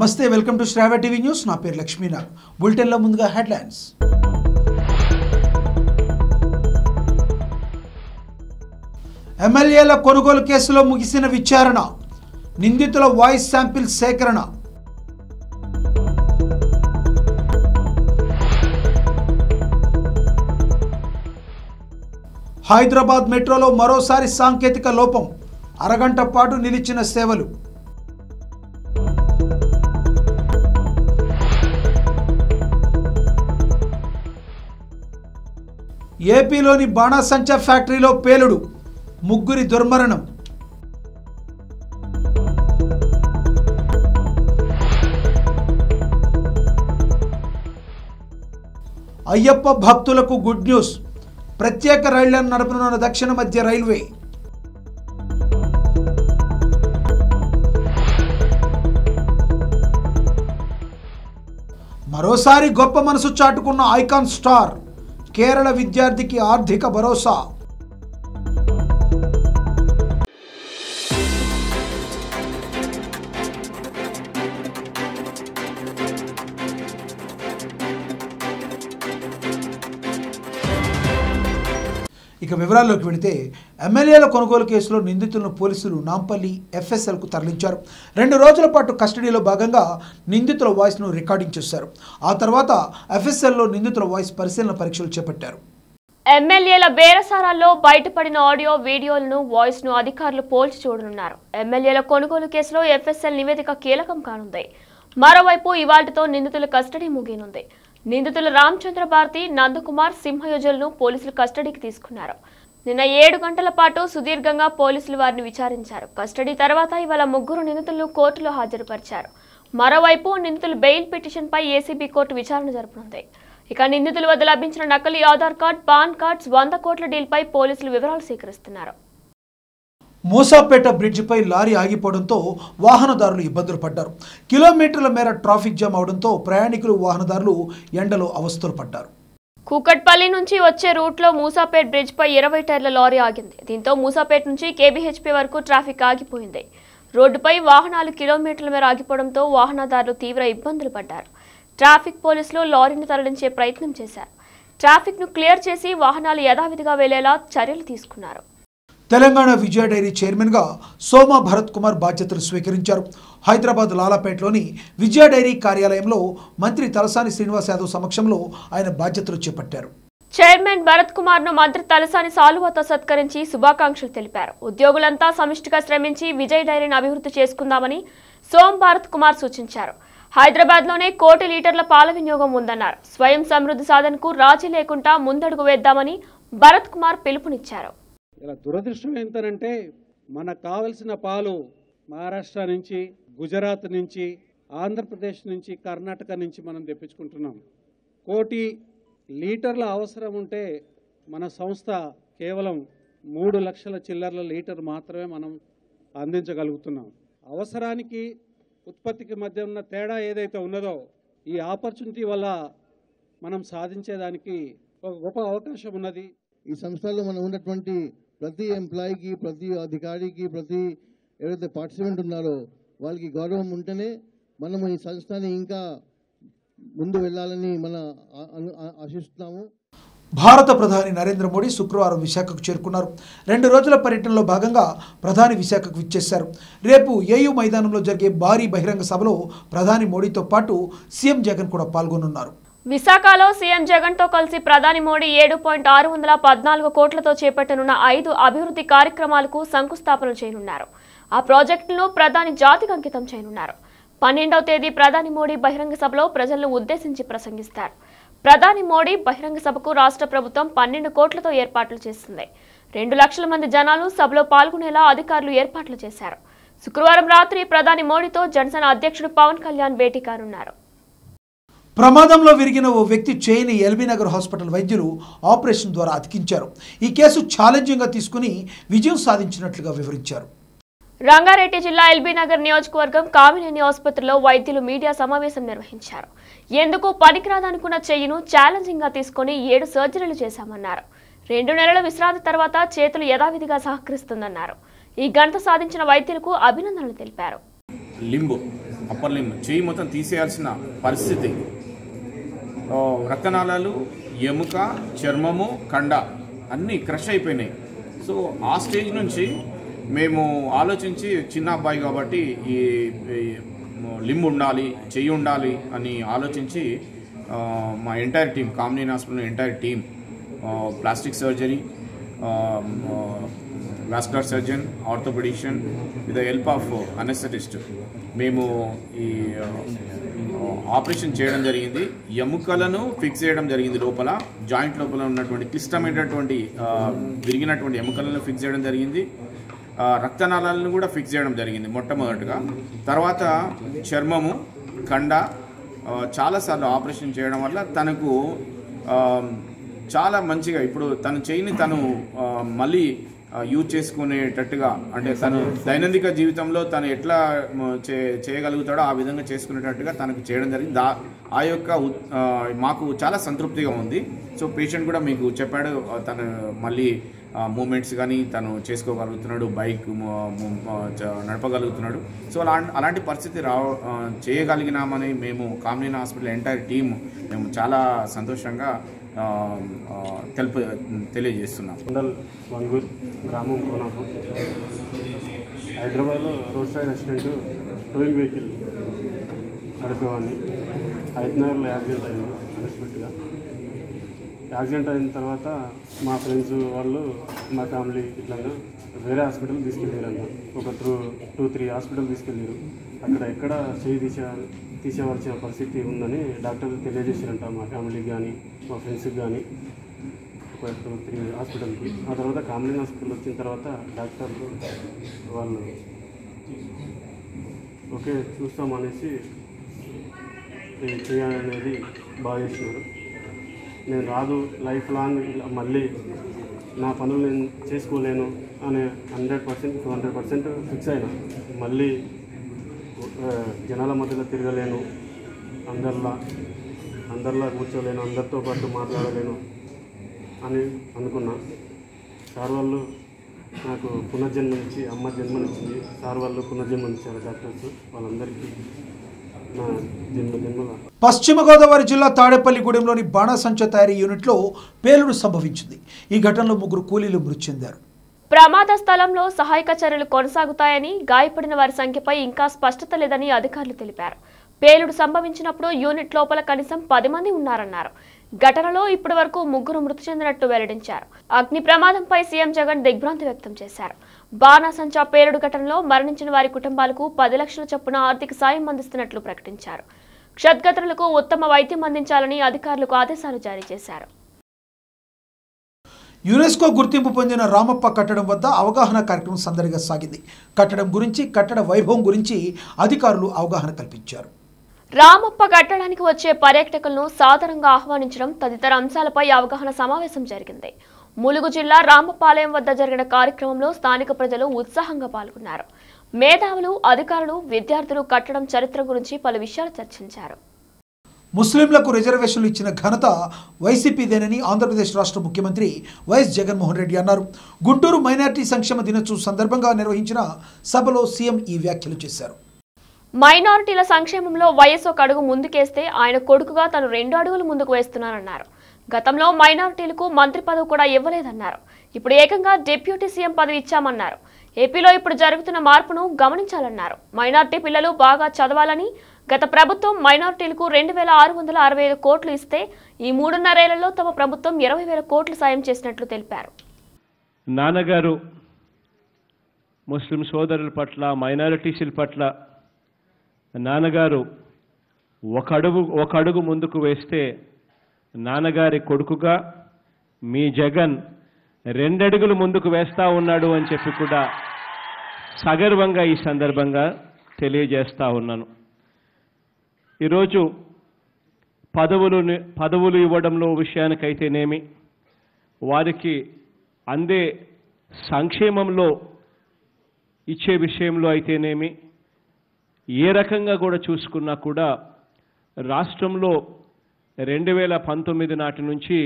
నమస్తే, welcome to Sravya TV news. నా పేరు లక్ష్మీనాథ్. బులెటిన్లో ముందుగా హెడ్లైన్స్. ఎమ్మెల్యేల కొనుగోలు కేసులో ముగిసిన విచారణ, నిందితుల వాయిస్ శాంపిల్ సేకరణ. హైదరాబాద్ మెట్రోలో మరోసారి సాంకేతిక లోపం, అరగంట పాటు నిలిచిన సేవలు. ఏపీలోని బాణాసంచా ఫ్యాక్టరీలో పేలుడు, ముగ్గురి దుర్మరణం. అయ్యప్ప భక్తులకు గుడ్ న్యూస్, ప్రత్యేక రైళ్లను నడపనున్న దక్షిణ మధ్య రైల్వే. మరోసారి గొప్ప మనసు చాటుకున్న ఐకాన్ స్టార్, కేరళ విద్యార్థికి ఆర్థిక భరోసా. ఇక వివరాల్లోకి వెళితే, ఎమ్మెల్యేల కొనుగోలు కేసులో నిందితులను పోలీసులు నాంపల్లి ఎఫ్ఎస్ఎల్కు తరలించారు. 2 రోజుల పాటు కస్టడీలో భాగంగా నిందితుల వాయిస్ను రికార్డింగ్ చేశారు. ఆ తర్వాత ఎఫ్ఎస్ఎల్లో నిందితుల వాయిస్ పరిశీలన పరీక్షలు చేపట్టారు. ఎమ్మెల్యేల బేరసారాల్లో బయటపడిన ఆడియో, వీడియోలను, వాయిస్ ను అధికారులు పోల్చి చూడనున్నారు. ఎమ్మెల్యేల కొనుగోలు కేసులో ఎఫ్ఎస్ఎల్ నివేదిక కీలకం కానుంది. మరోవైపు ఇవాళ్టితో నిందితుల కస్టడీ ముగియనుంది. నిందితులు రామచంద్ర భారతి, నందకుమార్, సింహయోజులను పోలీసులు కస్టడీకి తీసుకున్నారు. నిన్న 7 గంటల పాటు సుదీర్ఘంగా పోలీసులు వారిని విచారించారు. కస్టడీ తర్వాత ఇవాళ ముగ్గురు నిందితులను కోర్టులో హాజరుపరిచారు. మరోవైపు నిందితులు బెయిల్ పిటిషన్పై ఏసీబీ కోర్టు విచారణ జరపనుంది. ఇక నిందితుల వద్ద లభించిన నకిలీ ఆధార్ కార్డ్, పాన్ కార్డ్స్, 100 కోట్ల డీల్పై పోలీసులు వివరాలు సేకరిస్తున్నారు. మూసాపేట బ్రిడ్జిపై లారీ ఆగిపోవడంతో వాహనదారులు ఇబ్బందులు పడ్డారు. కిలోమీటర్ల మేర ట్రాఫిక్ జామ్ అవడంతో ప్రయాణికులు, వాహనదారులు ఎండలో అవస్థలు పడ్డారు. కూకట్పల్లి నుంచి వచ్చే రూట్లో మూసాపేట బ్రిడ్జిపై 20 టైర్ల లారీ ఆగింది. దీంతో మూసాపేట నుంచి కేబీహెచ్పీ వరకు ట్రాఫిక్ ఆగిపోయింది. రోడ్డుపై వాహనాలు కిలోమీటర్ల మేర ఆగిపోవడంతో వాహనదారులు తీవ్ర ఇబ్బందులు పడ్డారు. ట్రాఫిక్ పోలీసులు లారీని తరలించే ప్రయత్నం చేశారు. ట్రాఫిక్ను క్లియర్ చేసి వాహనాలు యథావిధిగా వెళ్లేలా చర్యలు తీసుకున్నారు. తెలంగాణ విజయ డైరీ చైర్మన్గా సోమా భరత్ కుమార్ బాధ్యతలు స్వీకరించారు. హైదరాబాద్ లాలాపేటలోని విజయ డైరీ కార్యాలయంలో మంత్రి తలసాని శ్రీనివాస్ యాదవ్ సమక్షంలో ఆయన బాధ్యతలు చేపట్టారు. చైర్మన్ భరత్ కుమార్ను మంత్రి తలసాని సాలువాతో సత్కరించి శుభాకాంక్షలు తెలిపారు. ఉద్యోగులంతా సమిష్టిగా శ్రమించి విజయ డైరీని అభివృద్ధి చేసుకుందామని సోమ భరత్ కుమార్ సూచించారు. హైదరాబాద్లోనే 1 కోటి లీటర్ల పాల వినియోగం ఉందన్నారు. స్వయం సమృద్ధి సాధనకు రాజీ లేకుండా ముందడుగు వేద్దామని భరత్ కుమార్ పిలుపునిచ్చారు. ఇలా దురదృష్టం ఏంటంటే, మనకు కావలసిన పాలు మహారాష్ట్ర నుంచి, గుజరాత్ నుంచి, ఆంధ్రప్రదేశ్ నుంచి, కర్ణాటక నుంచి మనం తెప్పించుకుంటున్నాం. 1 కోటి లీటర్ల అవసరం ఉంటే మన సంస్థ కేవలం 3 లక్షల చిల్లర్ల లీటర్ మాత్రమే మనం అందించగలుగుతున్నాం. అవసరానికి ఉత్పత్తికి మధ్య ఉన్న తేడా ఏదైతే ఉన్నదో, ఈ ఆపర్చునిటీ వల్ల మనం సాధించేదానికి ఒక గొప్ప అవకాశం ఉన్నది. ఈ సంస్థలో మనం ఉన్నటువంటి ప్రతి ఎంప్లాయీకి, ప్రతి అధికారికి, ప్రతి ఎవరైతే పార్టిసిపెంట్ ఉన్నారో వాళ్ళకి గౌరవం ఉంటేనే మనము ఈ సంస్థని ఇంకా ముందు వెళ్ళాలని మనం ఆశిస్తున్నాము. భారత ప్రధాని నరేంద్ర మోడీ శుక్రవారం విశాఖకు చేరుకున్నారు. 2 రోజుల పర్యటనలో భాగంగా ప్రధాని విశాఖకు విచ్చేశారు. రేపు ఏయూ మైదానంలో జరిగే భారీ బహిరంగ సభలో ప్రధాని మోడీతో పాటు సీఎం జగన్ కూడా పాల్గొనున్నారు. విశాఖలో సీఎం జగన్తో కలిసి ప్రధాని మోడీ 7.614 కోట్లతో చేపట్టనున్న 5 అభివృద్ధి కార్యక్రమాలకు శంకుస్థాపన చేయనున్నారు. ఆ ప్రాజెక్టులను ప్రధాని జాతికి అంకితం చేయనున్నారు. 12వ తేదీ ప్రధాని మోడీ బహిరంగ సభలో ప్రజలను ఉద్దేశించి ప్రసంగిస్తారు. ప్రధాని మోడీ బహిరంగ సభకు రాష్ట్ర ప్రభుత్వం 12 కోట్లతో ఏర్పాట్లు చేసింది. 2 లక్షల మంది జనాలు సభలో పాల్గొనేలా అధికారులు ఏర్పాట్లు చేశారు. శుక్రవారం రాత్రి ప్రధాని మోడీతో జనసేన అధ్యక్షుడు పవన్ కళ్యాణ్ భేటీ కానున్నారు. ప్రమాదంలో విరిగిన ఓ వ్యక్తి చేయిని ఎల్బీనగర్ హాస్పిటల్ వైద్యులు ఆపరేషన్ ద్వారా అతికించారు. ఈ కేసు ఛాలెంజింగ్గా తీసుకుని విజయం సాధించినట్లుగా వివరించారు. రంగారెడ్డి జిల్లా ఎల్బీనగర్ నియోజకవర్గం కామినేని ఆసుపత్రిలో వైద్యులు మీడియా సమావేశం నిర్వహించారు. ఎందుకు పనికిరాదనుకున్న చెయ్యిను ఛాలెంజింగ్గా తీసుకుని 7 సర్జరీలు చేశామన్నారు. 2 నెలల విశ్రాంతి తర్వాత చేతులు యథావిధిగా సహకరిస్తుందన్నారు. ఈ ఘనత సాధించిన వైద్యులకు అభినందనలు తెలిపారు. అప్పర్ లిమ్ చేయి మొత్తం తీసేయాల్సిన పరిస్థితి. రక్తనాళాలు, ఎముక, చర్మము, కండ అన్నీ క్రష్ అయిపోయినాయి. సో ఆ స్టేజ్ నుంచి మేము ఆలోచించి చిన్న అబ్బాయి కాబట్టి ఈ లింబ్ ఉండాలి, చెయ్యి ఉండాలి అని ఆలోచించి మా entire team, Kamineni hospital entire team, plastic surgery, vascular surgeon, orthopedician with the help of anesthetist మేము ఈ ఆపరేషన్ చేయడం జరిగింది. ఎముకలను ఫిక్స్ చేయడం జరిగింది. లోపల జాయింట్ లోపల ఉన్నటువంటి క్లిష్టమైనటువంటి విరిగినటువంటి ఎముకలను ఫిక్స్ చేయడం జరిగింది. రక్తనాళాలను కూడా ఫిక్స్ చేయడం జరిగింది మొట్టమొదటిగా. తర్వాత చర్మము, కండ చాలాసార్లు ఆపరేషన్ చేయడం వల్ల తనకు చాలా మంచిగా ఇప్పుడు తన చేయిని తను మళ్ళీ యూజ్ చేసుకునేటట్టుగా, అంటే తను దైనందిక జీవితంలో తను ఎట్లా చేయగలుగుతాడో ఆ విధంగా చేసుకునేటట్టుగా తనకు చేయడం జరిగింది. ఆ యొక్క మాకు చాలా సంతృప్తిగా ఉంది. సో పేషెంట్ కూడా మీకు చెప్పాడు, తను మళ్ళీ మూమెంట్స్ కానీ తను చేసుకోగలుగుతున్నాడు, బైక్ నడపగలుగుతున్నాడు. సో అలాంటి పరిస్థితి చేయగలిగినామని మేము కామినేని హాస్పిటల్ ఎంటైర్ టీం మేము చాలా సంతోషంగా తెలియజేస్తున్నాం. మండల్ మంగూర్ గ్రామం కోనాపు హైదరాబాద్లో road side accident towing vehicle నడిపేవాడిని. 5:30 యాక్సిడెంట్ అయింది. అన్ఎక్స్పెక్టెడ్గా యాక్సిడెంట్ అయిన తర్వాత మా ఫ్రెండ్స్ వాళ్ళు మా ఫ్యామిలీ ఇట్లా వేరే హాస్పిటల్ తీసుకెళ్ళారు. ఒక 2-3 హాస్పిటల్ తీసుకెళ్ళారు. అక్కడ ఎక్కడ చేయి తీసేవలసిన పరిస్థితి ఉందని డాక్టర్లు తెలియజేశారంట మా ఫ్యామిలీకి కానీ మా ఫ్రెండ్స్కి కానీ, ఒక 2-3 హాస్పిటల్కి. ఆ తర్వాత కామినేని హాస్పిటల్ వచ్చిన తర్వాత డాక్టర్లు వాళ్ళు ఓకే చూస్తామనేసి చేయాలనేది బాగా చేస్తున్నారు. నేను రాదు లైఫ్ లాంగ్ మళ్ళీ నా పనులు నేను చేసుకోలేను అనే 100% ఫిక్స్ అయినా, మళ్ళీ జనాల మధ్యలో తిరగలేను, అందరిలా కూర్చోలేను, అందరితో పాటు మాట్లాడలేను అని అనుకున్నా. సార్ వాళ్ళు నాకు పునర్జన్మనిచ్చి, అమ్మ జన్మనిచ్చింది, సార్ వాళ్ళు పునర్జన్మనిచ్చారు డాక్టర్స్ వాళ్ళందరికీ. పశ్చిమ గోదావరి జిల్లా తాడేపల్లిగూడెంలోని బాణసంచ తయారీ యూనిట్లో పేలుడు సంభవించింది. ఈ ఘటనలో 3 కూలీలు మృతి చెందారు. ప్రమాద స్థలంలో సహాయక చర్యలు కొనసాగుతాయని, గాయపడిన వారి సంఖ్యపై ఇంకా స్పష్టత లేదని అధికారులు తెలిపారు. పేలుడు సంభవించినప్పుడు యూనిట్ లోపల కనీసం 10 మంది ఉన్నారన్నారు. ఘటనలో ఇప్పటి వరకు 3 మృతి చెందినట్లు వెల్లడించారు. అగ్ని ప్రమాదంపై సీఎం జగన్ దిగ్భ్రాంతి వ్యక్తం చేశారు. బాణసంచా పేలుడు ఘటనలో మరణించిన వారి కుటుంబాలకు 10 లక్షల చొప్పున ఆర్థిక సాయం అందిస్తున్నట్లు ప్రకటించారు. క్షతగాత్రులకు ఉత్తమ వైద్యం అందించాలని అధికారులకు ఆదేశాలు జారీ చేశారు. యునెస్కో గుర్తింపు పొందిన రామప్ప కట్టడం వద్ద అవగాహన కార్యక్రమం సందడిగా సాగింది. కట్టడం గురించి, కట్టడ వైభవం గురించి అధికారులు అవగాహన కల్పించారు. రామప్ప కట్టడానికి వచ్చే పర్యాటకులను సాధారణంగా ఆహ్వానించడం తదితర అంశాలపై అవగాహన సమావేశం జరిగింది. ములుగు జిల్లా రామపాలయం వద్ద జరిగిన కార్యక్రమంలో స్థానిక ప్రజలు ఉత్సాహంగా పాల్గొన్నారు. మేధావులు, అధికారులు, విద్యార్థులు కట్టడం చరిత్ర గురించి పలు విషయాలు చర్చించారు. ముస్లింలకు రిజర్వేషన్లు ఇచ్చిన ఘనత వైసీపీదేనని ఆంధ్రప్రదేశ్ రాష్ట్ర ముఖ్యమంత్రి వైఎస్ జగన్మోహన్ రెడ్డి అన్నారు. గుంటూరు మైనార్టీ సంక్షేమ దినోత్సవం సందర్భంగా నిర్వహించిన సభలో సీఎం ఈ వ్యాఖ్యలు చేశారు. మైనారిటీల సంక్షేమంలో వైఎస్ ఒక అడుగు ముందుకేస్తే ఆయన కొడుకుగా తను 2 అడుగులు ముందుకు వేస్తున్నానన్నారు. గతంలో మైనారిటీలకు మంత్రి పదవి కూడా ఇవ్వలేదన్నారు. ఇప్పుడు ఏకంగా డిప్యూటీ సీఎం పదవి ఇచ్చామన్నారు. ఏపీలో ఇప్పుడు జరుగుతున్న మార్పును గమనించాలన్నారు. మైనారిటీ పిల్లలు బాగా చదవాలని గత ప్రభుత్వం మైనారిటీలకు 2,665 కోట్లు ఇస్తే ఈ 3.5 ఏళ్లలో తమ ప్రభుత్వం 20,000 కోట్లు సాయం చేసినట్లు తెలిపారు. నాన్నగారు ముస్లిం సోదరుల పట్ల, మైనారిటీల పట్ల నాన్నగారు ఒక అడుగు ముందుకు వేస్తే, నాన్నగారి కొడుకుగా మీ జగన్ 2 అడుగులు ముందుకు వేస్తా ఉన్నాడు అని చెప్పి కూడా సగర్వంగా ఈ సందర్భంగా తెలియజేస్తా ఉన్నాను. ఈరోజు పదవులు ఇవ్వడంలో విషయానికైతేనేమి, వారికి అందే సంక్షేమంలో ఇచ్చే విషయంలో అయితేనేమి, ఏ రకంగా కూడా చూసుకున్నా కూడా రాష్ట్రంలో 2019 నాటి నుంచి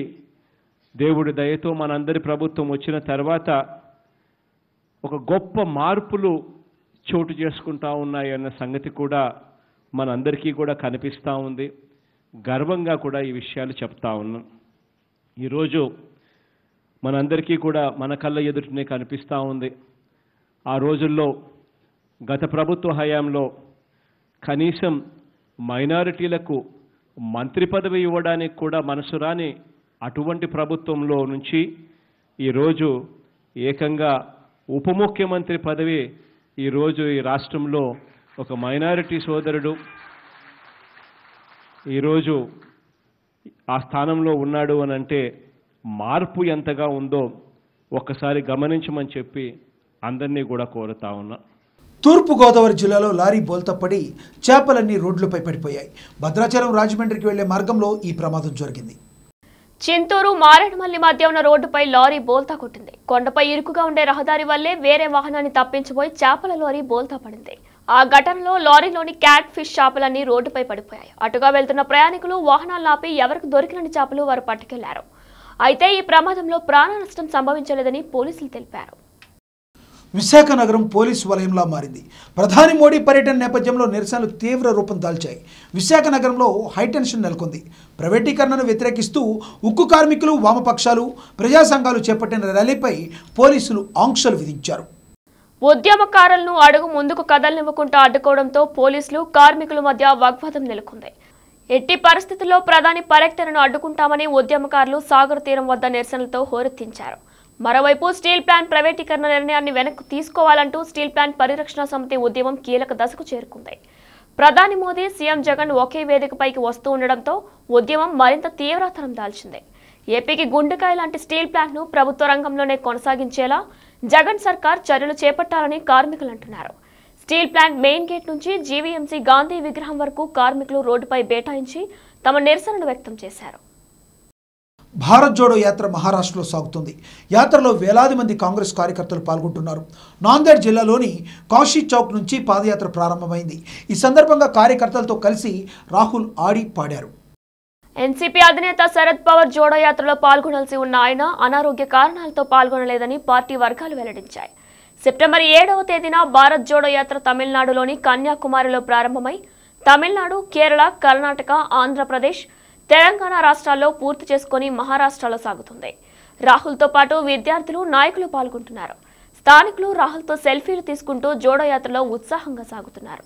దేవుడి దయతో మనందరి ప్రభుత్వం వచ్చిన తర్వాత ఒక గొప్ప మార్పులు చోటు చేసుకుంటా ఉన్నాయి అన్న సంగతి కూడా మనందరికీ కూడా కనిపిస్తా ఉంది. గర్వంగా కూడా ఈ విషయాలు చెప్తా ఉన్నాం. ఈరోజు మనందరికీ కూడా మన కళ్ళ ఎదుటనే కనిపిస్తూ ఉంది. ఆ రోజుల్లో గత ప్రభుత్వ హయాంలో కనీసం మైనారిటీలకు మంత్రి పదవి ఇవ్వడానికి కూడా మనసు రాని అటువంటి ప్రభుత్వంలో నుంచి ఈరోజు ఏకంగా ఉప ముఖ్యమంత్రి పదవి ఈరోజు ఈ రాష్ట్రంలో ఒక మైనారిటీ సోదరుడు ఈరోజు ఆ స్థానంలో ఉన్నాడు అని అంటే మార్పు ఎంతగా ఉందో ఒక్కసారి గమనించమని చెప్పి అందరినీ కూడా కోరుతా ఉన్నా. తూర్పుగోదావరి జిల్లాలో లారీ బోల్తపడి చేపలన్నీ రోడ్లపై పడిపోయాయి. భద్రాచలం రాజమండ్రికి వెళ్లే మార్గంలో ఈ ప్రమాదం జరిగింది. చింతూరు మారేడుమల్లి మధ్య ఉన్న రోడ్డుపై లారీ బోల్తా కొట్టింది. కొండపై ఇరుకుగా ఉండే రహదారి వల్లే వేరే వాహనాన్ని తప్పించబోయి చేపల లారీ బోల్తా పడింది. ఆ ఘటనలో లారీలోని క్యాట్ ఫిష్ చేపలన్నీ రోడ్డుపై పడిపోయాయి. అటుగా వెళ్తున్న ప్రయాణికులు వాహనాలు ఆపి ఎవరికి దొరికినన్ని చేపలు వారు పట్టుకెళ్లారు. అయితే ఈ ప్రమాదంలో ప్రాణ నష్టం సంభవించలేదని పోలీసులు తెలిపారు. విశాఖ నగరం పోలీసు వలయంలా మారింది. ప్రధాని మోడీ పర్యటన నేపథ్యంలో నిరసనలు తీవ్ర రూపం దాల్చాయి. విశాఖ నగరంలో హైటెన్షన్ నెలకొంది. ప్రైవేటీకరణను వ్యతిరేకిస్తూ ఉక్కు కార్మికులు, వామపక్షాలు, ప్రజా సంఘాలు చేపట్టిన ర్యాలీపై పోలీసులు ఆంక్షలు విధించారు. ఉద్యమకారులను అడుగు ముందుకు కదలనివ్వకుండా అడ్డుకోవడంతో పోలీసులు, కార్మికుల మధ్య వాగ్వాదం నెలకొంది. ఎట్టి పరిస్థితుల్లో ప్రధాని పర్యటనను అడ్డుకుంటామని ఉద్యమకారులు సాగర్ తీరం వద్ద నిరసనలతో హోరెత్తించారు. మరోవైపు స్టీల్ ప్లాంట్ ప్రైవేటీకరణ నిర్ణయాన్ని వెనక్కి తీసుకోవాలంటూ స్టీల్ ప్లాంట్ పరిరక్షణ సమితి ఉద్యమం కీలక దశకు చేరుకుంది. ప్రధాని మోదీ, సీఎం జగన్ ఒకే వేదికపైకి వస్తూ ఉండడంతో ఉద్యమం మరింత తీవ్రతరం దాల్చింది. ఏపీకి గుండెకాయ లాంటి స్టీల్ ప్లాంట్ను ప్రభుత్వ రంగంలోనే కొనసాగించేలా జగన్ సర్కార్ చర్యలు చేపట్టాలని కార్మికులు అంటున్నారు. స్టీల్ ప్లాంట్ మెయిన్ గేట్ నుంచి జీవీఎంసీ గాంధీ విగ్రహం వరకు కార్మికులు రోడ్డుపై బైఠాయించి తమ నిరసనను వ్యక్తం చేశారు. భారత్ జోడో యాత్ర మహారాష్ట్రలో సాగుతుంది. యాత్రలో వేలాది మంది కాంగ్రెస్ కార్యకర్తలు పాల్గొంటున్నారు. నాందేడ్ జిల్లాలోని కాశీ చౌక్ నుంచి పాదయాత్ర ప్రారంభమైంది. ఈ సందర్భంగా కార్యకర్తలతో కలిసి రాహుల్ ఆడి పాడారు. ఎన్సీపీ అధినేత శరద్ పవార్ జోడో యాత్రలో పాల్గొనాల్సి ఉన్న ఆయన అనారోగ్య కారణాలతో పాల్గొనలేదని పార్టీ వర్గాలు వెల్లడించాయి. సెప్టెంబర్ 7వ తేదీన భారత్ జోడో యాత్ర తమిళనాడులోని కన్యాకుమారిలో ప్రారంభమై తమిళనాడు, కేరళ, కర్ణాటక, ఆంధ్రప్రదేశ్, తెలంగాణ రాష్ట్రాల్లో పూర్తి చేసుకుని మహారాష్ట్రలో సాగుతుంది. రాహుల్తో పాటు విద్యార్థులు, నాయకులు పాల్గొంటున్నారు. స్థానికులు రాహుల్తో సెల్ఫీలు తీసుకుంటూ జోడో యాత్రలో ఉత్సాహంగా సాగుతున్నారు.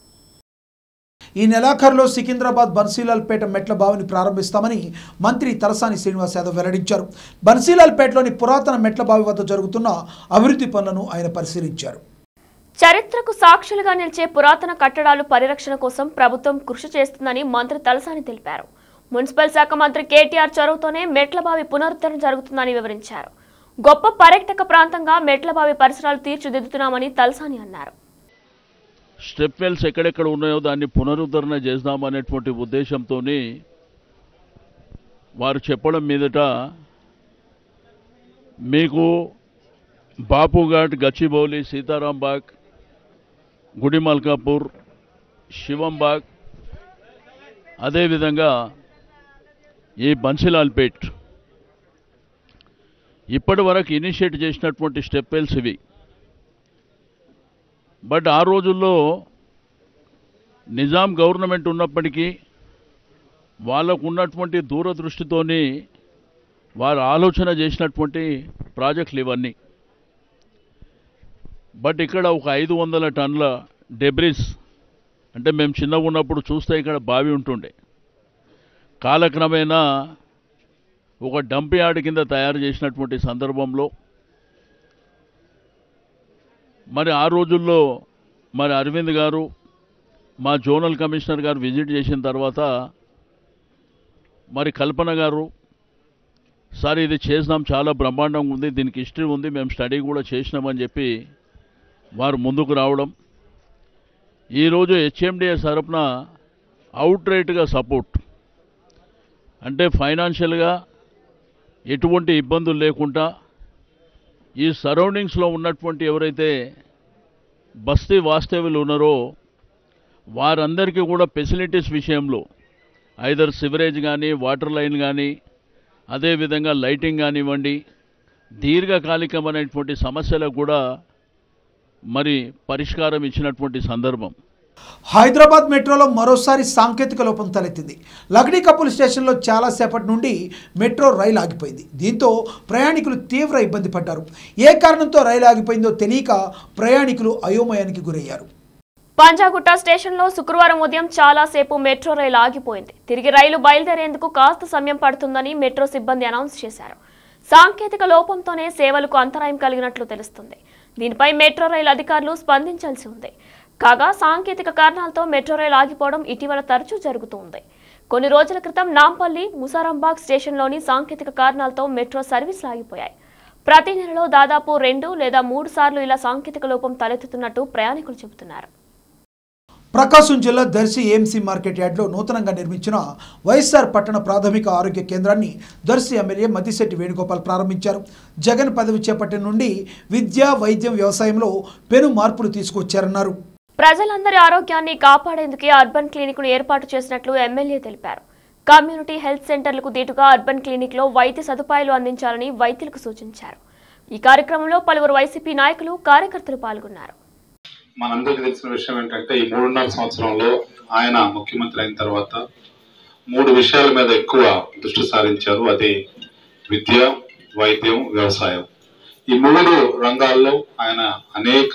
ఈ నెలాఖరులో సికింద్రాబాద్ బన్సీలాల్పేట మెట్ల బావిని ప్రారంభిస్తామని మంత్రి తలసాని శ్రీనివాస్ యాదవ్ వెల్లడించారు. బన్సీలాల్పేటలోని పురాతన మెట్ల బావి వద్ద జరుగుతున్న అభివృద్ధి పనులను ఆయన పరిశీలించారు. చరిత్రకు సాక్షులుగా నిలిచే పురాతన కట్టడాలు పరిరక్షణ కోసం ప్రభుత్వం కృషి చేస్తుందని మంత్రి తలసాని తెలిపారు. మున్సిపల్ శాఖ మంత్రి కేటీఆర్ చొరవతోనే మెట్లబావి పునరుద్ధరణ జరుగుతుందని వివరించారు. గొప్ప పర్యాటక ప్రాంతంగా మెట్లబావి పరిసరాలు తీర్చిదిద్దుతున్నామని తలసాని అన్నారు. స్టెప్ వెల్స్ ఎక్కడెక్కడ ఉన్నాయో దాన్ని పునరుద్ధరణ చేద్దామనేటువంటి ఉద్దేశంతో వారు చెప్పడం మీదట మీకు బాపుఘాట్, గచ్చిబౌలి, సీతారాంబాగ్, గుడి మల్కాపూర్, శివంబాగ్, అదేవిధంగా ఈ బన్సీలాల్పేట్ ఇప్పటి వరకు ఇనిషియేట్ చేసినటువంటి స్టెప్ వెల్స్ ఇవి. బట్ ఆ రోజుల్లో నిజాం గవర్నమెంట్ ఉన్నప్పటికీ వాళ్ళకు ఉన్నటువంటి దూరదృష్టితోని వారు ఆలోచన చేసినటువంటి ప్రాజెక్టులు ఇవన్నీ. బట్ ఇక్కడ ఒక 500 టన్నుల డెబ్రిస్, అంటే మేము చిన్నగా ఉన్నప్పుడు చూస్తే ఇక్కడ బావి ఉంటుండే, కాలక్రమేణా ఒక డంప్ యార్డ్ కింద తయారు చేసినటువంటి సందర్భంలో మరి ఆ రోజుల్లో మరి అరవింద్ గారు, మా జోనల్ కమిషనర్ గారు విజిట్ చేసిన తర్వాత మరి కల్పన గారు, సార్ ఇది చేసినాం, చాలా బ్రహ్మాండంగా ఉంది, దీనికి హిస్టరీ ఉంది, మేము స్టడీ కూడా చేసినామని చెప్పి వారు ముందుకు రావడం, ఈరోజు హెచ్ఎండిఏ తరపున అవుట్ రేట్గా సపోర్ట్, అంటే ఫైనాన్షియల్గా ఎటువంటి ఇబ్బందులు లేకుండా ఈ సరౌండింగ్స్లో ఉన్నటువంటి ఎవరైతే బస్తీ వాస్తవ్యులు ఉన్నారో వారందరికీ కూడా ఫెసిలిటీస్ విషయంలో ఐదర్ సివరేజ్ కానీ, వాటర్ లైన్ కానీ, అదేవిధంగా లైటింగ్ కానివ్వండి, దీర్ఘకాలికమైనటువంటి సమస్యలకు కూడా మరి పరిష్కారం ఇచ్చినటువంటి సందర్భం. Hyderabad Metro మరోసారి సాంకేతిక లోపం తలెత్తింది. లక్డీ కపుల్ స్టేషన్లో చాలా సేపటి నుండి మెట్రో రైలు ఆగిపోయింది. దీంతో ప్రయాణికులు తీవ్ర ఇబ్బంది పడ్డారు. ఏ కారణంతో రైలు ఆగిపోయిందో తెలియక ప్రయాణికులు అయోమయానికి గురయ్యారు. పంజాగుట్ట స్టేషన్లో శుక్రవారం ఉదయం చాలా సేపు మెట్రో రైలు ఆగిపోయింది. తిరిగి రైలు బయలుదేరేందుకు కాస్త సమయం పడుతుందని మెట్రో సిబ్బంది అనౌన్స్ చేశారు. సాంకేతిక లోపంతోనే సేవలకు అంతరాయం కలిగినట్లు తెలుస్తుంది. దీనిపై మెట్రో రైలు అధికారులు స్పందించాల్సి ఉంది. కాగా సాంకేతిక కారణాలతో మెట్రో రైలు ఆగిపోవడం ఇటీవల తరచూ జరుగుతుంది. కొన్ని రోజుల క్రితం నాంపల్లి ముసారాంబాగ్ స్టేషన్లోని సాంకేతిక కారణాలతో మెట్రో సర్వీసులు ఆగిపోయాయి. ప్రతి నెలలో దాదాపు 2 లేదా 3 సార్లు ఇలా సాంకేతిక లోపం తలెత్తుతున్నట్టు ప్రయాణికులు చెబుతున్నారు. ప్రకాశం జిల్లా దర్శి ఏఎంసీ మార్కెట్ యార్డ్లో నూతనంగా నిర్మించిన వైఎస్ఆర్ పట్టణ ప్రాథమిక ఆరోగ్య కేంద్రాన్ని దర్శి ఎమ్మెల్యే మద్దిశెట్టి వేణుగోపాల్ ప్రారంభించారు. జగన్ పదవి చేపట్టిన నుండి విద్య, వైద్యం, వ్యవసాయంలో పెను మార్పులు తీసుకొచ్చారన్నారు. ప్రజలందరి ఆరోగ్యాన్ని కాపాడేందుకే అర్బన్ క్లినిక్ను ఏర్పాటు చేసినట్లు ఎమ్మెల్యే తెలిపారు. కమ్యూనిటీ హెల్త్ సెంటర్లకు దీటుగా అర్బన్ క్లినిక్లో వైద్య సదుపాయాలు అందించాలని వైద్యులకు సూచించారు. ఈ కార్యక్రమంలో పలువురు వైసీపీ నాయకులు, కార్యకర్తలు పాల్గొన్నారు. మనందరికీ తెలిసిన విషయం ఏంటంటే, ఈ 3.5 సంవత్సరంలో ఆయన ముఖ్యమంత్రి అయిన తర్వాత 3 విషయాల మీద ఎక్కువ దృష్టి సారించారు. అది విద్య, వైద్యం, వ్యవసాయం. ఈ 3 రంగాల్లో ఆయన అనేక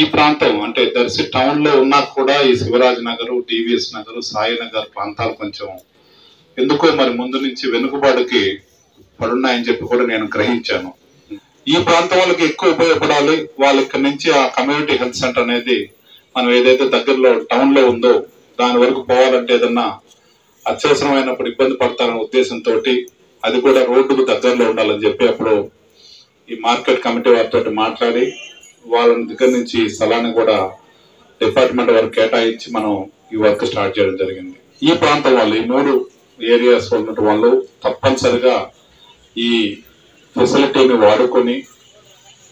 ఈ ప్రాంతం అంటే దర్శి టౌన్ లో ఉన్నా కూడా ఈ శివరాజ్ నగర్, టీవీఎస్ నగర్, సాయినగర్ ప్రాంతాలు కొంచెం ఎందుకో మరి ముందు నుంచి వెనుకబాటుకి పడున్నాయని చెప్పి కూడా నేను గ్రహించాను. ఈ ప్రాంతం వాళ్ళకి ఎక్కువ ఉపయోగపడాలి, వాళ్ళ ఇక్కడ నుంచి ఆ కమ్యూనిటీ హెల్త్ సెంటర్ అనేది మనం ఏదైతే దగ్గరలో టౌన్ లో ఉందో దాని వరకు పోవాలంటే ఏదన్నా అత్యవసరమైనప్పుడు ఇబ్బంది పడతారనే ఉద్దేశంతో అది కూడా రోడ్డుకు దగ్గరలో ఉండాలని చెప్పి అప్పుడు ఈ మార్కెట్ కమిటీ వారితో మాట్లాడి వాళ్ళని దగ్గర నుంచి స్థలాన్ని కూడా డిపార్ట్మెంట్ వరకు కేటాయించి మనం ఈ వర్క్ స్టార్ట్ చేయడం జరిగింది. ఈ ప్రాంతం వాళ్ళు, ఈ 3 ఏరియాస్ ఉన్నటువంటి వాళ్ళు తప్పనిసరిగా ఈ ఫెసిలిటీని వాడుకొని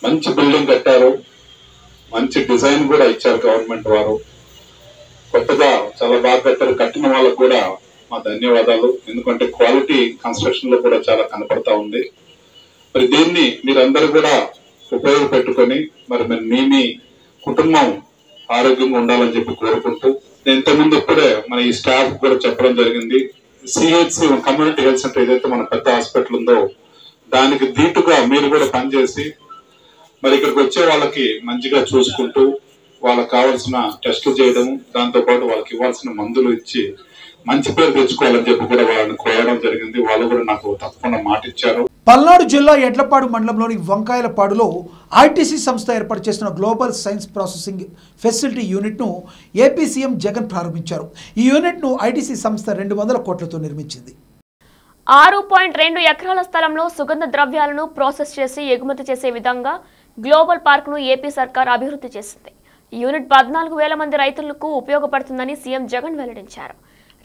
మంచి బిల్డింగ్ కట్టారు. మంచి డిజైన్ కూడా ఇచ్చారు గవర్నమెంట్ వారు. కొత్తగా చాలా బాగా కట్టారు. కట్టిన వాళ్ళకు కూడా మా ధన్యవాదాలు. ఎందుకంటే క్వాలిటీ కన్స్ట్రక్షన్ లో కూడా చాలా కనపడతా ఉంది. మరి దీన్ని మీరందరూ కూడా ఉపయోగపెట్టుకొని మరి మీ కుటుంబం ఆరోగ్యంగా ఉండాలని చెప్పి కోరుకుంటూ నేను ఇంతకుముందు ఇప్పుడే మన ఈ స్టాఫ్ కూడా చెప్పడం జరిగింది. సిహెచ్సి కమ్యూనిటీ హెల్త్ సెంటర్ ఏదైతే మన పెద్ద హాస్పిటల్ ఉందో దానికి దీటుగా మీరు కూడా పనిచేసి మరి ఇక్కడికి వచ్చే వాళ్ళకి మంచిగా చూసుకుంటూ వాళ్ళకి కావాల్సిన టెస్టులు చేయడం, దాంతోపాటు వాళ్ళకి ఇవ్వాల్సిన మందులు ఇచ్చి మంచి పేరు తెచ్చుకోవాలని చెప్పి కూడా వాళ్ళని కోరడం జరిగింది. వాళ్ళు కూడా నాకు తప్పకుండా మాట ఇచ్చారు. పల్నాడు జిల్లా ఎడ్లపాడు మండలంలోని వంకాయలపాడులో ఐటీసీ సంస్థ ఏర్పాటు చేసిన గ్లోబల్ సైన్స్ ప్రాసెసింగ్ ఫెసిలిటీ యూనిట్ను ఏపీ సీఎం జగన్ ప్రారంభించారు. ఈ యూనిట్ను ఐటీసీ సంస్థ 200 కోట్లతో నిర్మించింది. 6.2 ఎకరాల స్థలంలో సుగంధ ద్రవ్యాలను ప్రాసెస్ చేసి ఎగుమతి చేసే విధంగా గ్లోబల్ పార్క్ను ఏపీ సర్కార్ అభివృద్ధి చేసింది. ఈ యూనిట్ 14,000 మంది రైతులకు ఉపయోగపడుతుందని సీఎం జగన్ వెల్లడించారు.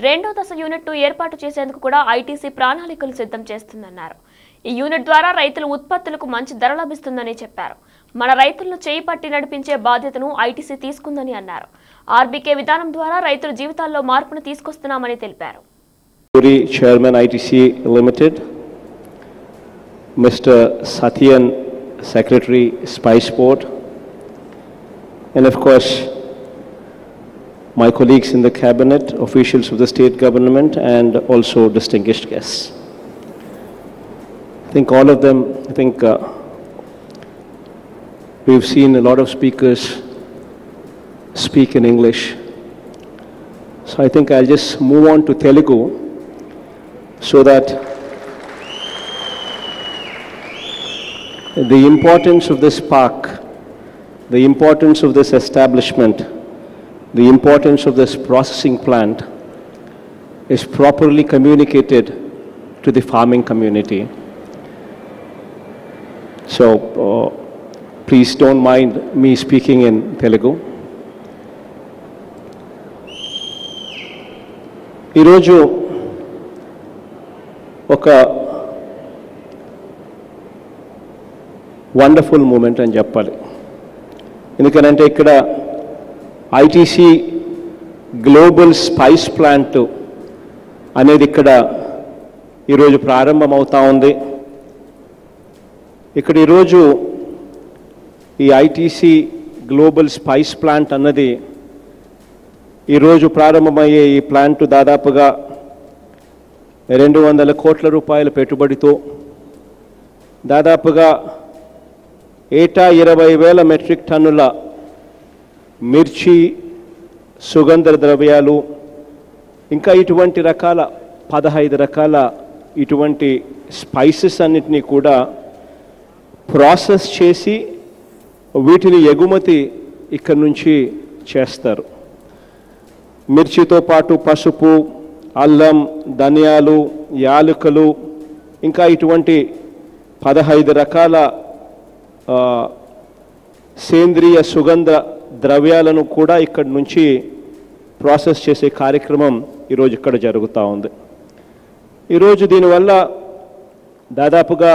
2వ దశ యూనిట్ను ఏర్పాటు చేసేందుకు కూడా ఐటీసీ ప్రణాళికలు సిద్ధం చేస్తుందన్నారు. ఈ యూనిట్ ద్వారా రైతుల ఉత్పత్తులకు మంచి ధర లభిస్తుందని చెప్పారు. మన రైతులను చేయి పట్టి నడిపించే బాధ్యతను ఐటీసీ తీసుకుందని అన్నారు. ఆర్బీకే విధానం ద్వారా రైతుల జీవితాల్లో మార్పును తీసుకొస్తున్నామని తెలిపారు. Chairman ITC limited, mister Satyan secretary spices board, and of course my colleagues in the cabinet, officials of the state government, and also distinguished guests. I think we've seen a lot of speakers speak in English, so I think I'll just move on to Telugu so that the importance of this park, the importance of this establishment, the importance of this processing plant is properly communicated to the farming community. So please don't mind me speaking in Telugu. Ee roju oka wonderful moment ani cheppali. ఎందుకంటే ఇక్కడ ITC global spice plant అనేది ఇక్కడ ఈరోజు ప్రారంభమవుతా ఉంది. ఇక్కడ ఈరోజు ఈ ITC global spice plant అన్నది ఈరోజు ప్రారంభమయ్యే ఈ ప్లాంట్ దాదాపుగా 200 కోట్ల రూపాయల పెట్టుబడితో దాదాపుగా ఏటా 20,000 మెట్రిక్ టన్నుల మిర్చి, సుగంధ ద్రవ్యాలు, ఇంకా ఇటువంటి రకాల 15 రకాల ఇటువంటి స్పైసెస్ అన్నిటినీ కూడా ప్రాసెస్ చేసి వీటిని ఎగుమతి ఇక్కడ నుంచి చేస్తారు. మిర్చితో పాటు పసుపు, అల్లం, ధనియాలు, యాలకులు, ఇంకా ఇటువంటి 15 రకాల సేంద్రియ సుగంధ ద్రవ్యాలను కూడా ఇక్కడి నుంచి ప్రాసెస్ చేసే కార్యక్రమం ఈరోజు ఇక్కడ జరుగుతూ ఉంది. ఈరోజు దీనివల్ల దాదాపుగా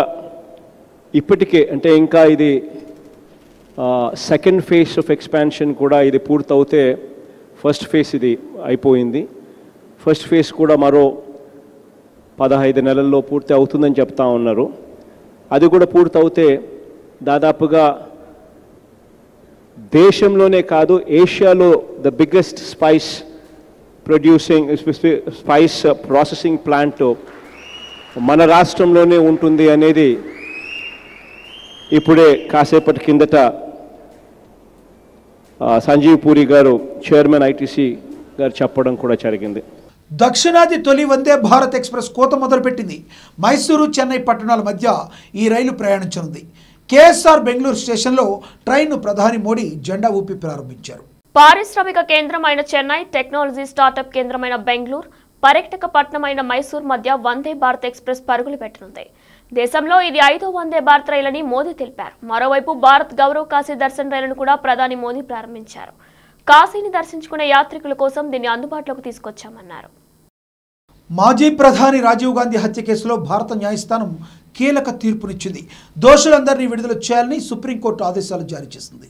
ఇప్పటికే అంటే ఇంకా ఇది సెకండ్ ఫేజ్ ఆఫ్ ఎక్స్పాన్షన్ కూడా ఇది పూర్తవుతే ఫస్ట్ ఫేజ్ ఇది అయిపోయింది. ఫస్ట్ ఫేజ్ కూడా మరో 15 నెలల్లో పూర్తి అవుతుందని చెప్తా ఉన్నారు. అది కూడా పూర్తవుతే దాదాపుగా దేశంలోనే కాదు ఏషియాలో the biggest spice producing spice processing plant మన రాష్ట్రంలోనే ఉంటుంది అనేది ఇప్పుడే కాసేపటి కిందట సంజీవ్ పూరి గారు, చైర్మన్ ఐటీసీ గారు చెప్పడం కూడా జరిగింది. దక్షిణాది తొలి వందే భారత్ ఎక్స్ప్రెస్ కోత మొదలుపెట్టింది. మైసూరు, చెన్నై పట్టణాల మధ్య ఈ రైలు ప్రయాణించనుంది. కేఎస్ఆర్ బెంగళూరు స్టేషన్లో ట్రైన్ను ప్రధాని మోడీ జెండా ఊపి ప్రారంభించారు. పారిశ్రామిక కేంద్రమైన చెన్నై, టెక్నాలజీ స్టార్టప్ కేంద్రమైన బెంగళూరు, పర్యాటక పట్టణమైన మైసూరు మధ్య వందే భారత్ ఎక్స్ప్రెస్ పరుగులు పెట్టనుంది. దేశంలో ఇది 5వ వందే భారత్ రైలని మోదీ తెలిపారు. మరోవైపు భారత్ గౌరవ్ కాశీ దర్శన్ రైలును కూడా ప్రధాని మోదీ ప్రారంభించారు. కాశీని దర్శించుకునే యాత్రికుల కోసం దీన్ని అందుబాటులోకి తీసుకొచ్చామన్నారు. మాజీ ప్రధాని రాజీవ్ గాంధీ హత్య కేసులో భారత న్యాయస్థానం కీలక తీర్పునిచ్చింది. దోషులందరినీ విడుదల చేయాలని సుప్రీంకోర్టు ఆదేశాలు జారీ చేసింది.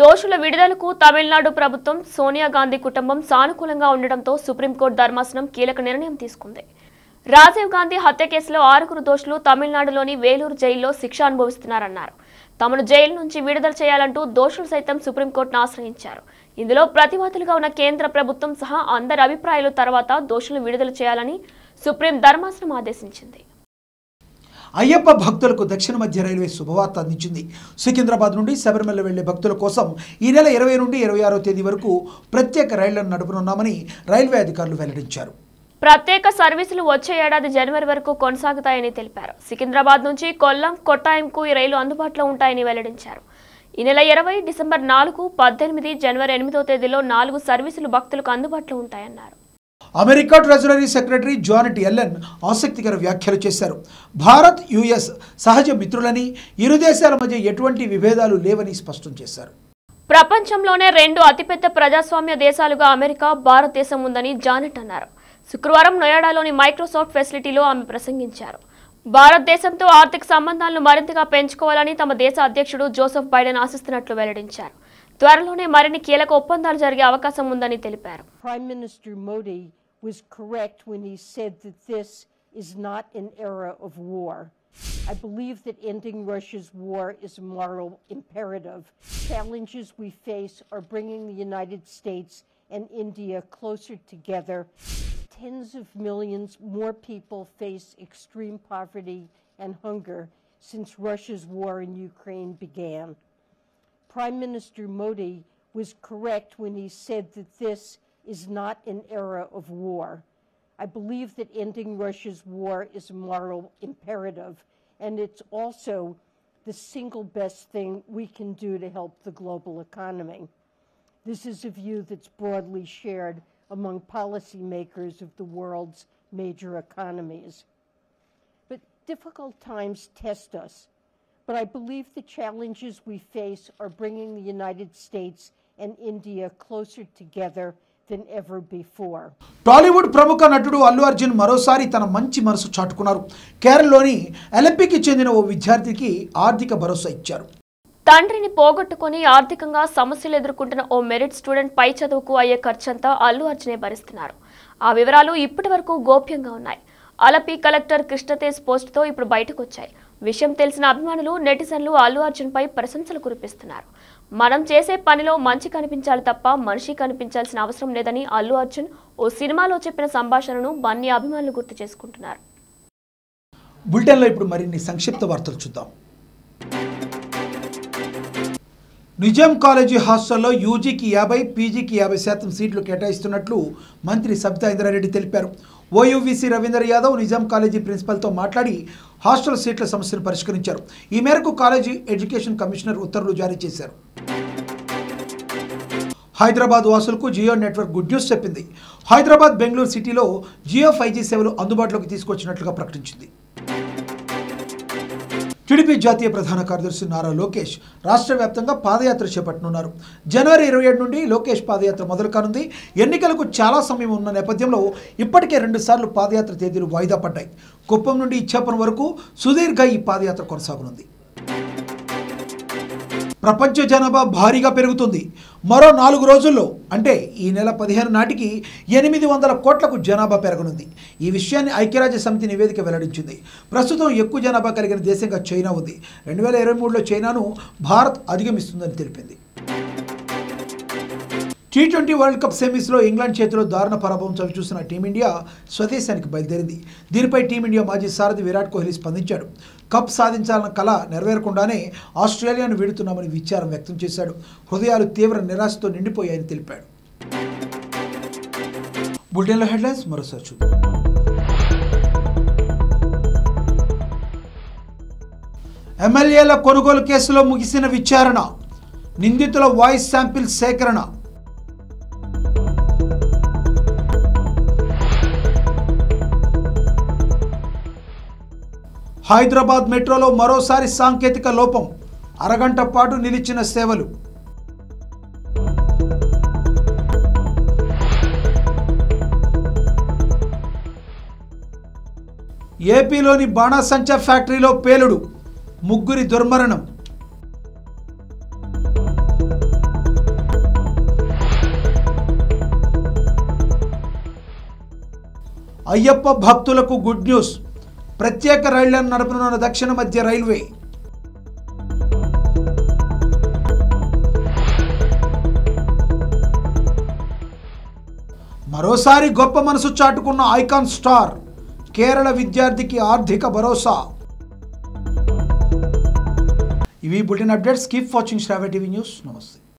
దోషుల విడుదలకు తమిళనాడు ప్రభుత్వం, సోనియా గాంధీ కుటుంబం సానుకూలంగా ఉండడంతో సుప్రీంకోర్టు ధర్మాసనం కీలక నిర్ణయం తీసుకుంది. రాజీవ్ గాంధీ హత్య కేసులో 6 దోషులు తమిళనాడులోని వేలూరు జైల్లో శిక్ష అనుభవిస్తున్నారన్నారు. తమను జైలు నుంచి విడుదల చేయాలంటూ దోషులు సైతం సుప్రీంకోర్టును ఆశ్రయించారు. ఇందులో ప్రతివాదులుగా ఉన్న కేంద్ర ప్రభుత్వం సహా అందరి అభిప్రాయాల తర్వాత దోషులను విడుదల చేయాలని సుప్రీం ధర్మాసనం ఆదేశించింది. అయ్యప్ప భక్తులకు దక్షిణ మధ్య రైల్వే శుభవార్త అందించింది. సికింద్రాబాద్ నుండి శబరిమల వెళ్లే భక్తుల కోసం ఈ నెల 20 నుండి 26వ తేదీ వరకు ప్రత్యేక రైళ్లను నడుపునున్నామని రైల్వే అధికారులు వెల్లడించారు. ప్రత్యేక సర్వీసులు వచ్చే ఏడాది జనవరి వరకు కొనసాగుతాయని తెలిపారు. సికింద్రాబాద్ నుంచి కొల్లం, కొట్టాయంకు ఈ రైలు అందుబాటులో ఉంటాయని వెల్లడించారు. ఈ నెల 20, డిసెంబర్ 4, 18, జనవరి 8వ తేదీలో 4 సర్వీసులు భక్తులకు అందుబాటులో ఉంటాయన్నారు. America treasury secretary Janet Yellen ఆసక్తికర వ్యాఖ్యలు చేశారు. భారత్, యుఎస్ సహజ మిత్రులని, ఇరు దేశాల మధ్య ఎటువంటి విభేదాలు లేవని స్పష్టం చేశారు. ప్రపంచంలోనే 2 అతిపెద్ద ప్రజాస్వామ్య దేశాలుగా అమెరికా, భారతదేశం ఉందని జానెట్ అన్నారు. శుక్రవారం నోయాడాలోని మైక్రోసాఫ్ట్ ఫెసిలిటీలో ఆమె ప్రసంగించారు. భారతదేశంతో ఆర్థిక సంబంధాలను మరింతగా పెంచుకోవాలని తమ దేశ అధ్యక్షుడు జోసెఫ్ బైడెన్ ఆశిస్తున్నట్లు వెల్లడించారు. త్వరలోనే మరిన్ని కీలక ఒప్పందాలు జరిగే అవకాశం ఉందని తెలిపారు. Prime minister Modi was correct when he said that this is not an era of war. I believe that ending Russia's war is a moral imperative. Challenges we face are bringing the United States and India closer together. Tens of millions more people face extreme poverty and hunger since Russia's war in Ukraine began. Prime Minister Modi was correct when he said that this is not an era of war. I believe that ending Russia's war is a moral imperative, and it's also the single best thing we can do to help the global economy. This is a view that's broadly shared among policymakers of the world's major economies. But difficult times test us, but I believe the challenges we face are bringing the United States and India closer together than ever before. Tollywood Pramuka Natudu Allu Arjun Marosari Tana Manchi Marasu Chatukunaru. Keraloni, Olympic Chendina O Vidyarthiki Ardhika Bharosa Icharu. Tandrini Pogotukoni, Ardhikanga, Samasyalu Edirkontuna O Merit student Pai Chaduvuku Ayye Kharchanta Allu Arjune Bharistunaru. Aa Vivaralu Ippativaraku Gopyanga Unnayi. Alapi Collector Krishnates post tho Ippudu Bayataku Vachayi. Vishayam Telisina Abhimanulu, Netizanlu Allu Arjun Pai Prasansalu Kuripistunaru. Madam Chese Panilo, Manchi Kanipinchali Tappa, Manishi Kanipinchalasina Avasaram Ledani, Allu Arjun, O Cinemalo Cheppina Sambhashananu, Banni Abhimanulu Gurtu Chesukuntunnaru. Bulletinlo Ippudu Marinni Sankshipta Vartalu Chuddam. Nijam College హాస్టల్లో యూజీకి 50 పీజీకి 50% సీట్లు కేటాయిస్తున్నట్లు మంత్రి సబితా ఇంద్రారెడ్డి తెలిపారు. OU VC Ravindra Yadav Nizam college ప్రిన్సిపల్తో మాట్లాడి hostel సీట్ల సమస్యను పరిష్కరించారు. ఈ మేరకు కాలేజీ ఎడ్యుకేషన్ కమిషనర్ ఉత్తర్వులు జారీ చేశారు. హైదరాబాద్ వాసులకు జియో నెట్వర్క్ గుడ్ న్యూస్ చెప్పింది. హైదరాబాద్ బెంగళూరు సిటీలో జియో 5G సేవలు అందుబాటులోకి తీసుకొచ్చినట్లుగా ప్రకటించింది. టీడీపీ జాతీయ ప్రధాన కార్యదర్శి నారా లోకేష్ రాష్ట్ర వ్యాప్తంగా పాదయాత్ర చేపట్టనున్నారు. జనవరి 27 నుండి లోకేష్ పాదయాత్ర మొదలు కానుంది. ఎన్నికలకు చాలా సమయం ఉన్న నేపథ్యంలో ఇప్పటికే 2 సార్లు పాదయాత్ర తేదీలు వాయిదా పడ్డాయి. కుప్పం నుండి ఇచ్చాపురం వరకు సుదీర్ఘ ఈ పాదయాత్ర కొనసాగనుంది. ప్రపంచ జనాభా భారీగా పెరుగుతుంది. మరో 4 రోజుల్లో అంటే ఈ నెల 15 నాటికి 800 కోట్లకు జనాభా పెరగనుంది. ఈ విషయాన్ని ఐక్యరాజ్య సమితి నివేదిక వెల్లడించింది. ప్రస్తుతం ఎక్కువ జనాభా కలిగిన దేశంగా చైనా ఉంది. 2023లో చైనాను భారత్ అధిగమిస్తుందని తెలిపింది. T20 World Cup సెమీస్లో ఇంగ్లాండ్ చేతిలో దారుణ పరాభవం చవిచూసిన టీమిండియా స్వదేశానికి బయలుదేరింది. దీనిపై టీమిండియా మాజీ సారథి విరాట్ కోహ్లీ స్పందించాడు. కప్ సాధించాలన్న కల నెరవేరకుండానే ఆస్ట్రేలియాను వీడుతున్నామని విచారం వ్యక్తం చేశాడు. హృదయాలు తీవ్ర నిరాశతో నిండిపోయాయని తెలిపాడు. బులెటిన్లో హెడ్లైన్స్ మరోసారి చూద్దాం. ఎమ్మెల్యేల కొనుగోలు కేసులో ముగిసిన విచారణ, నిందితుల వాయిస్ శాంపిల్ సేకరణ. హైదరాబాద్ మెట్రోలో మరోసారి సాంకేతిక లోపం, అరగంట పాటు నిలిచిన సేవలు. ఏపీలోని బాణాసంచా ఫ్యాక్టరీలో పేలుడు, ముగ్గురి దుర్మరణం. అయ్యప్ప భక్తులకు గుడ్ న్యూస్, ప్రత్యేక రైళ్లను నడపనున్న దక్షిణ మధ్య రైల్వే. మరోసారి గొప్ప మనసు చాటుకున్న ఐకాన్ స్టార్, కేరళ విద్యార్థికి ఆర్థిక భరోసా. ఇవి బులెటిన్ అప్డేట్స్. కీప్ వాచింగ్ శ్రావ్య టీవీ న్యూస్. నమస్తే.